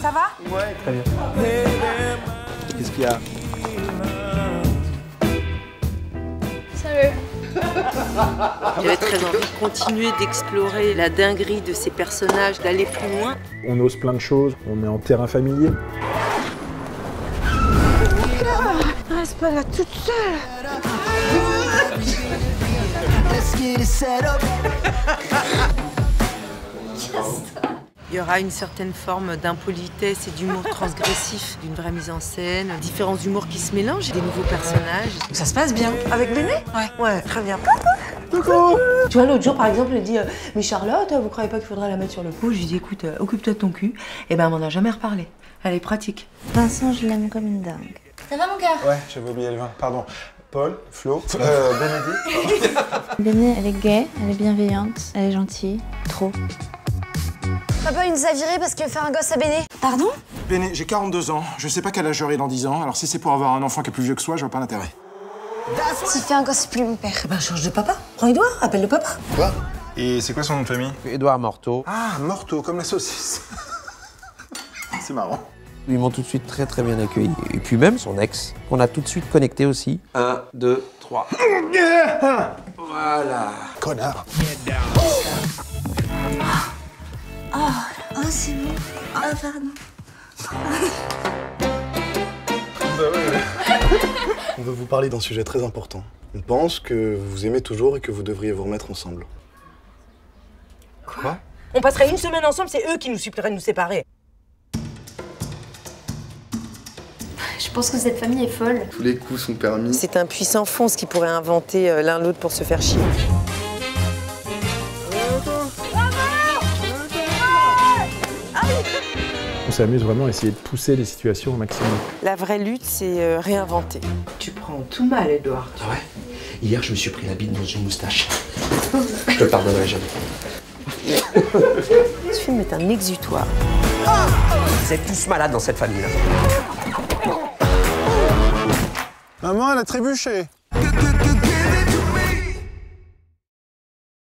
Ça va? Ouais, très bien. Qu'est-ce qu'il y a? Salut. J'avais très envie de continuer d'explorer la dinguerie de ces personnages, d'aller plus loin. On ose plein de choses, on est en terrain familier. Je reste pas là toute seule. Il y aura une certaine forme d'impolitesse et d'humour transgressif, d'une vraie mise en scène, différents humours qui se mélangent, des nouveaux personnages. Ça se passe bien. Avec Béné? Ouais. Ouais, très bien. Coucou. Tu vois, l'autre jour, par exemple, elle dit « Mais Charlotte, vous croyez pas qu'il faudrait la mettre sur le pot ?» Je lui dis « Écoute, occupe-toi de ton cul. » Et ben, on m'en a jamais reparlé. Elle est pratique. Vincent, je l'aime comme une dingue. Ça va, mon gars? Ouais, j'avais oublié le vin. Pardon. Paul, Flo, Bénédicte. Béné, elle est gaie, elle est bienveillante, elle est gentille. Trop. Papa, il nous a virés parce qu'il veut faire un gosse à Béné. Pardon? Béné, j'ai 42 ans, je sais pas quel âge j'aurai dans 10 ans, alors si c'est pour avoir un enfant qui est plus vieux que soi, je vois pas l'intérêt. S'il fait un gosse, c'est plus mon père. Eh ben, change de papa. Prends Édouard, appelle le papa. Quoi? Et c'est quoi son nom de famille? Édouard Morteau. Ah, Morteau, comme la saucisse. C'est marrant. Ils m'ont tout de suite très bien accueilli. Et puis même son ex, qu'on a tout de suite connecté aussi. 1, 2, 3. Voilà. Connard. Oh, c'est bon. Oh, pardon. On veut vous parler d'un sujet très important. On pense que vous vous aimez toujours et que vous devriez vous remettre ensemble. Quoi? On passerait une semaine ensemble, c'est eux qui nous supplieraient de nous séparer. Je pense que cette famille est folle. Tous les coups sont permis. C'est un puissant fond ce qu'ils pourraient inventer l'un l'autre pour se faire chier. On s'amuse vraiment à essayer de pousser les situations au maximum. La vraie lutte, c'est réinventer. Tu prends tout mal, Édouard. Ah ouais? Hier, je me suis pris la bite dans une moustache. Je te pardonnerai jamais. Ce film est un exutoire. Vous êtes tous malades dans cette famille-là. Maman, elle a trébuché.